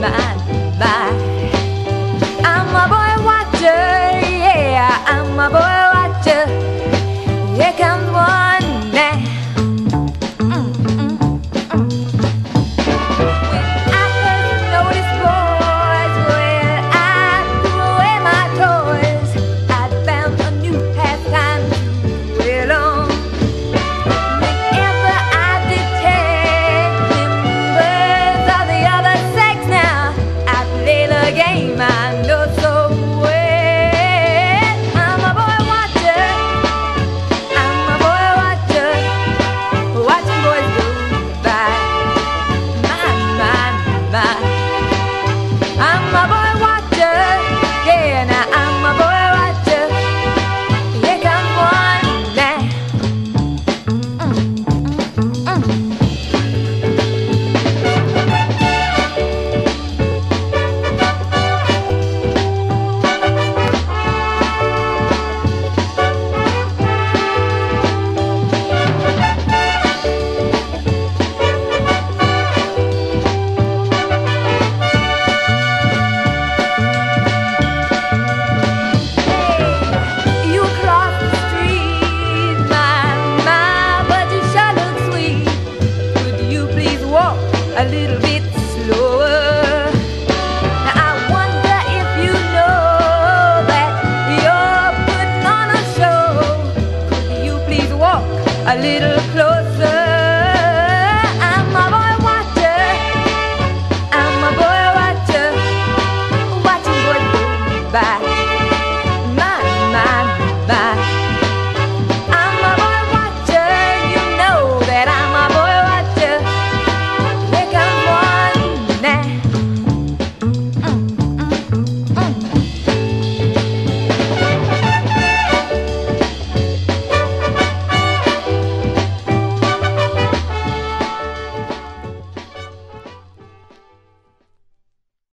my